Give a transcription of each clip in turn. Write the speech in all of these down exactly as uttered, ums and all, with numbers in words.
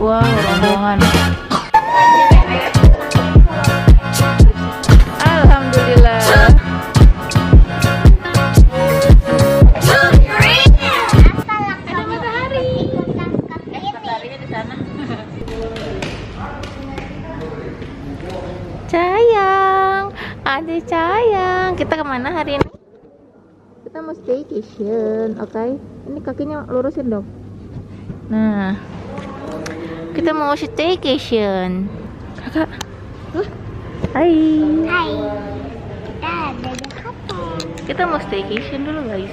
Wow, rombongan. Alhamdulillah. Ada matahari. Mataharinya di sana. Sayang, adik sayang. Kita kemana hari ini? Kita mau staycation, oke? Okay? Ini kakinya lurusin dong. Nah, kita mau staycation. Kakak. Huh? Hai. Hai. Kita ada di hotel. Kita mau staycation dulu, guys.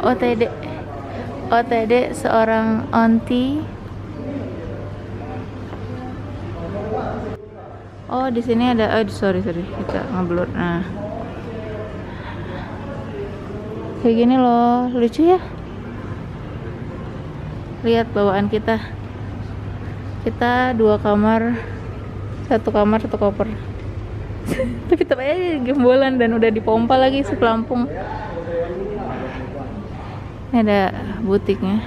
O T D. O T D seorang onti. Oh, di sini ada. Oh, sorry sorry, kita ngeblur. Nah, kayak gini loh, lucu ya. Lihat bawaan kita. Kita dua kamar, satu kamar satu koper. Tapi ternyata gembolan dan udah dipompa lagi sepelampung. Ini ada butiknya.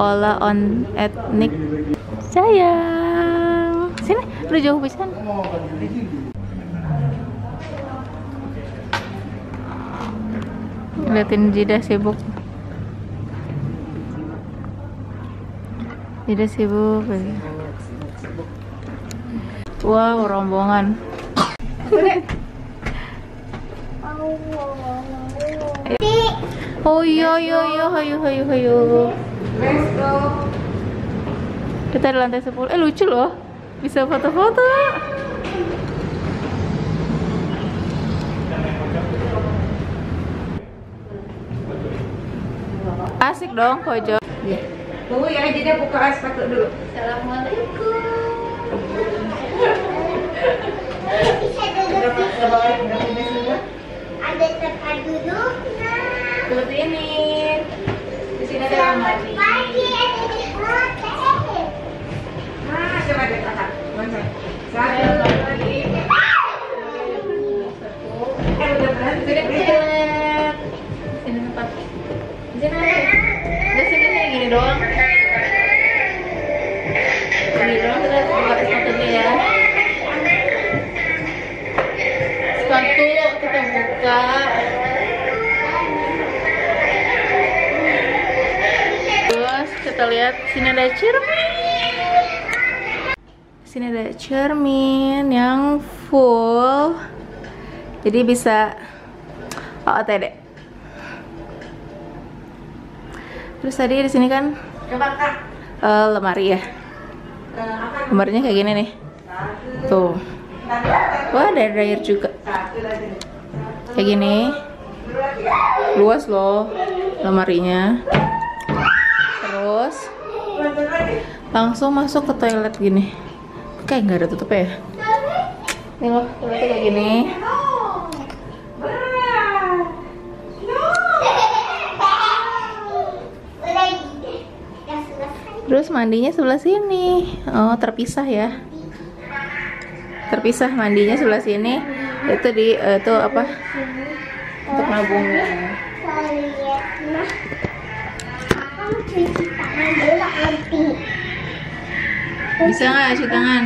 Ola on etnik. Sayang. Sini, lu jauh pisan. Liatin Jidah sibuk. Jidah sibuk. Wow, rombongan. Oh yo yo yo, hayu hayu hayu. Kita di lantai sepuluh. Eh, lucu loh. Bisa foto-foto. Asik dong pojok. Iya. Tunggu ya, jadi aku buka sepatu dulu. Assalamualaikum. Ada tempat duduk. Seperti ini. Di sini ada kamar. Doang. Ini doang kita buka sepatunya ya. Sepatu kita buka. Terus kita lihat sini ada cermin. Sini ada cermin yang full. Jadi bisa O O T D. Terus tadi di sini kan uh, lemari ya. Lemarinya kayak gini nih. Tuh. Wah, ada dryer juga. Kayak gini. Luas loh lemarinya. Terus langsung masuk ke toilet gini. Kayak nggak ada tutupnya ya. Nih loh, toiletnya kayak gini. Terus mandinya sebelah sini. Oh, terpisah ya. Terpisah mandinya sebelah sini. Itu di itu apa? Untuk nabungnya. Bisa nggak cuci tangan?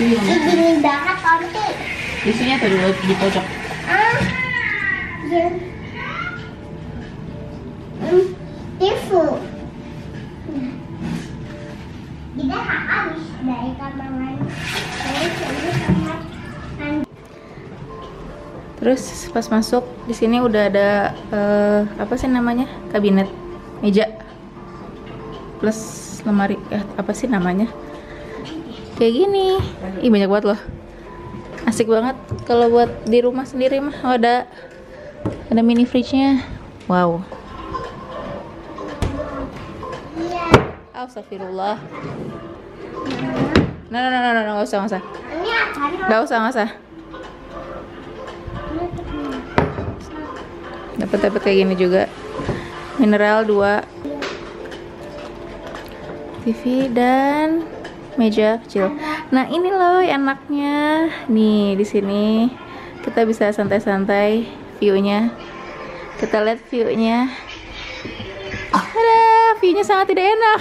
Ini dingin banget, Onti. Isinya tuh di pojok. Tifu. Kita habis dari kamar mandi. Terus pas masuk di sini udah ada uh, apa sih namanya? Kabinet, meja plus lemari. Eh, apa sih namanya? Kayak gini. Ih, banyak banget loh. Asik banget kalau buat di rumah sendiri mah. Oh, ada ada mini fridge-nya. Wow. Astagfirullah. No no no no no, nggak usah nggak usah. Nggak usah nggak usah. Dapat dapat kayak gini juga. mineral dua, T V dan meja kecil. Nah, ini loh enaknya. Nih, di sini kita bisa santai-santai view-nya. Kita lihat view-nya. Ada, view-nya sangat tidak enak.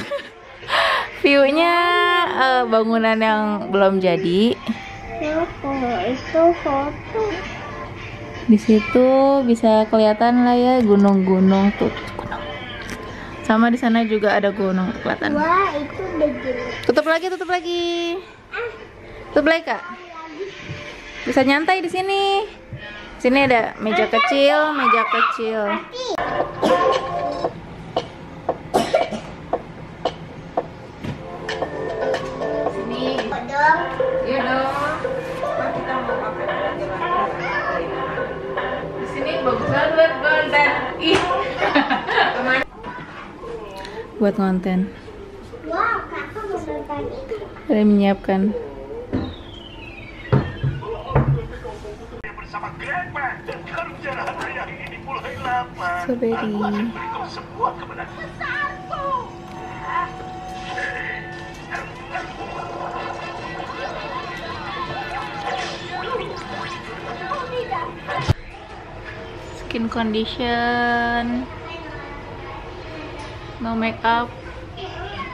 View-nya uh, bangunan yang belum jadi. Di situ bisa kelihatan lah ya gunung-gunung tuh. Gunung. Sama di sana juga ada gunung kelihatan. Wah, itu begini. Tutup lagi, tutup lagi. Tutup lagi, Kak. Bisa nyantai di sini. Sini ada meja kecil, meja kecil. Sini. Iya dong. Buat konten. Wow, kakak mau nonton itu. Sudah menyiapkan. Strawberry. Skin condition. No makeup,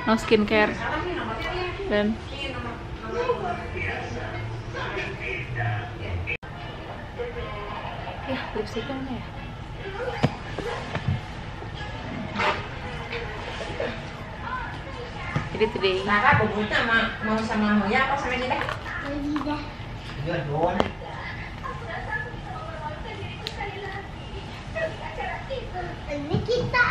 no skincare, dan ya lipstiknya ya. Jadi today. Kakak bubunya sama mau sama Moya apa sama kita? Moya. Moya doang. Ini kita.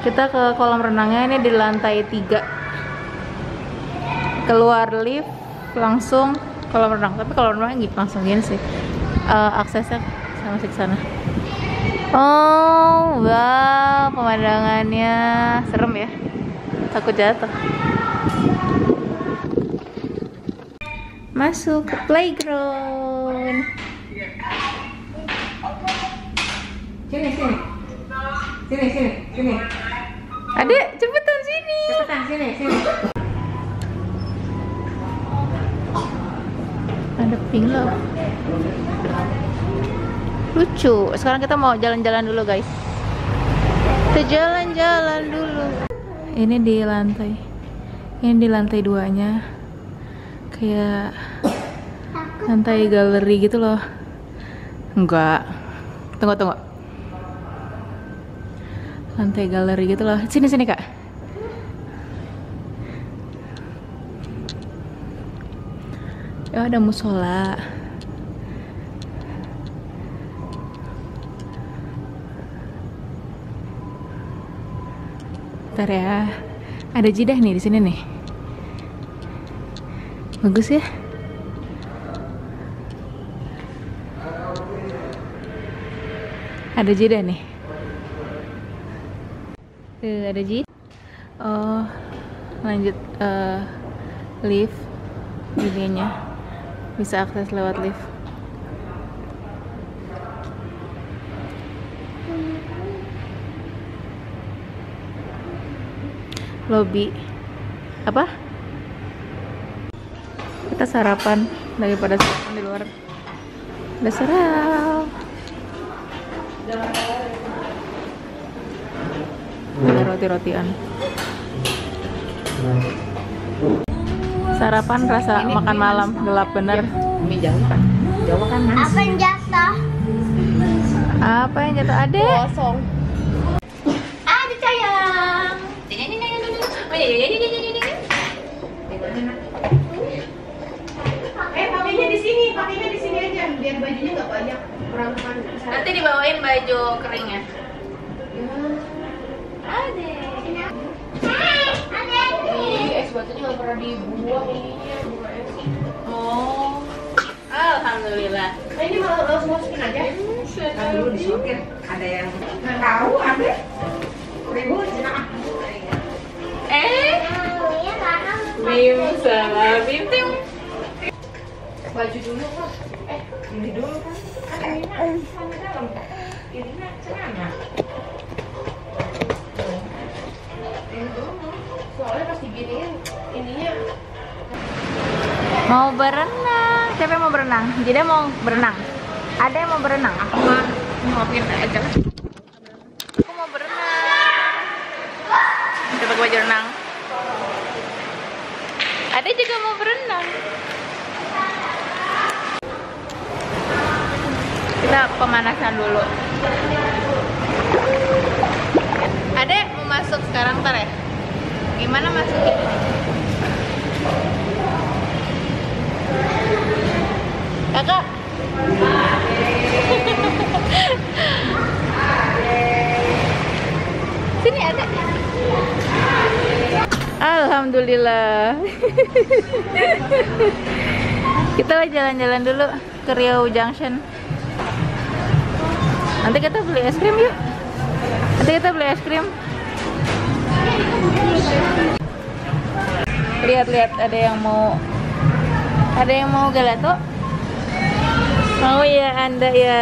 Kita ke kolam renangnya, ini di lantai tiga. Keluar lift langsung kolam renang, tapi kolam renangnya gitu langsung gini sih. Uh, aksesnya sama sih sana. Oh wow, pemandangannya serem ya. Takut jatuh. Masuk ke playground. Sini sini sini sini sini. Adek, cepetan sini. Cepetan sini, sini. Ada pink loh. Lucu. Sekarang kita mau jalan-jalan dulu, guys. Kita jalan-jalan dulu. Ini di lantai. Ini di lantai duanya. Kayak lantai galeri gitu loh. Enggak. Tunggu, tunggu. Lantai galeri gitu loh. Sini sini Kak. Ya, ada musola. Bentar ya. Ada jidah nih di sini nih. Bagus ya. Ada jidah nih. Tuh, ada jit. Oh, lanjut uh, lift jadinya. Bisa akses lewat lift. Lobby. Apa? Kita sarapan daripada sarapan di luar. Udah serap. Ada roti-rotian. Sarapan rasa ini, makan ini malam gelap bener. Ini jauh kan? Jauh kan mas? Apa yang jatuh? Apa yang jatuh? Adek? Kosong. Adek sayang. Eh, pakainya di sini, pakainya di sini aja biar bajunya nggak banyak. Nanti dibawain baju keringnya. taruh dibuang ininya, buka esnya. Oh, alhamdulillah. Nah ini malah langsung masukin aja. Kan dulu disokin, ada yang nggak tahu ada. Ribu jenah. Eh? Bim salah bim tim. Baju dulu kok. Eh, beli dulu kan? Ada ini sama dalam. Ini celana. Soalnya pasti giniin ininya. Mau berenang. Siapa yang mau berenang? Jadi mau berenang. Ada yang mau berenang? Aku mah mau pindah aja. Aku mau berenang. Kita pakai baju renang. Ada juga mau berenang. Kita pemanasan dulu. Ada mau masuk sekarang ntar ya? Gimana masukin? Kakak. Sini ada. Alhamdulillah. Kita jalan-jalan dulu ke Riau Junction. Nanti kita beli es krim yuk. Nanti kita beli es krim. Lihat-lihat ada yang mau ada yang mau gelato. Mau ya Anda ya.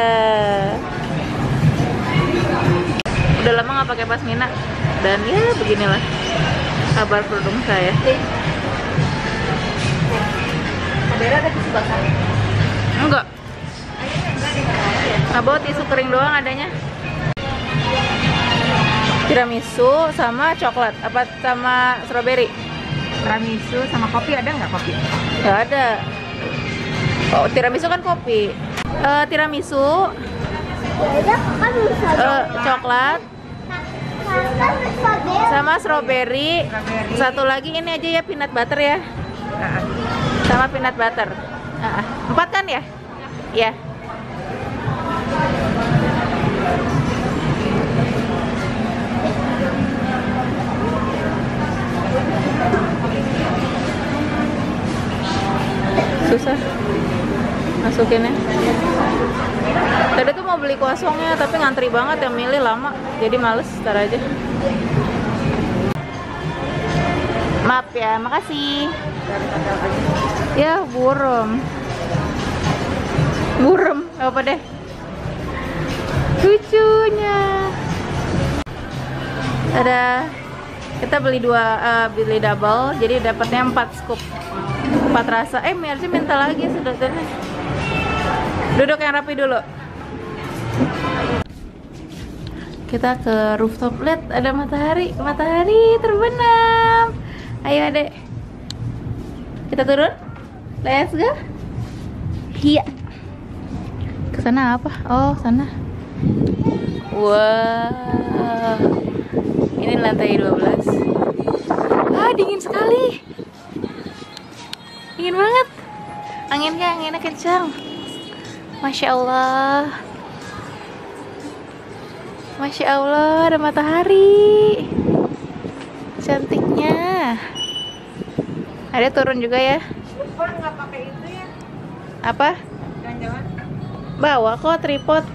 Udah lama nggak pakai pasmina dan ya beginilah kabar produk saya. Kamera ada tisu basah? Enggak. Nah, bawa tisu kering doang adanya. Tiramisu sama coklat, apa sama strawberry? Tiramisu sama kopi ada nggak kopi? Nggak ada. Oh, tiramisu kan kopi. Uh, tiramisu. Uh, coklat. Sama strawberry. Satu lagi ini aja ya peanut butter ya. Sama peanut butter. Uh, empat kan ya? Ya. Yeah. Susah masukinnya. Tadi tuh mau beli kosongnya tapi ngantri banget yang milih lama, jadi males, tar aja. Maaf ya, makasih. Ya burem, burem, apa deh? Lucunya. Ada kita beli dua, uh, beli double, jadi dapatnya empat scoop. Empat rasa, eh harusnya minta lagi sedotannya. Duduk yang rapi dulu. Kita ke rooftop, lihat ada matahari, matahari terbenam. Ayo adek, kita turun, let's go. Iya. Kesana apa? Oh sana. Wow. Ini lantai dua belas. Ah dingin sekali. Dingin banget. Anginnya anginnya kencang. Masya Allah. Masya Allah, ada matahari. Cantiknya. Ada turun juga ya? Kok nggak pakai itu ya? Apa? Jangan-jangan. Bawa kok tripod.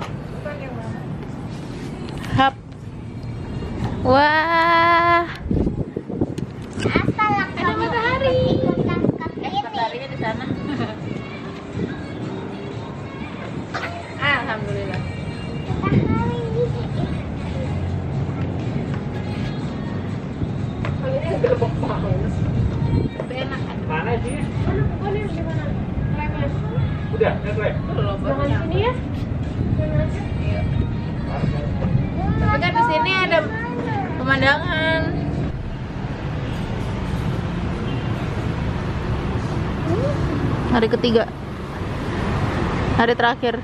Hap. Wah. Ada matahari. Mataharinya di sana. Alhamdulillah. Mana sih? Udah, di sini ya. Tapi kan di sini ada pemandangan. Hari ketiga, hari terakhir,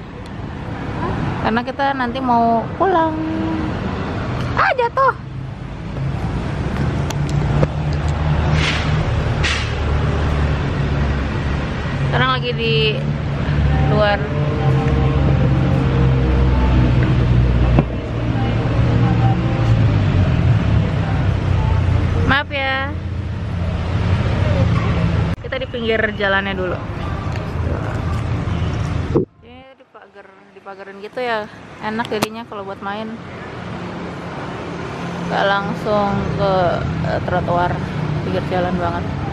karena kita nanti mau pulang. Ah jatuh. Sekarang lagi di luar. Maaf ya. kita di pinggir jalannya dulu. Ini dipagar, dipagarin gitu ya, enak jadinya kalau buat main. Gak langsung ke trotoar, pinggir jalan banget.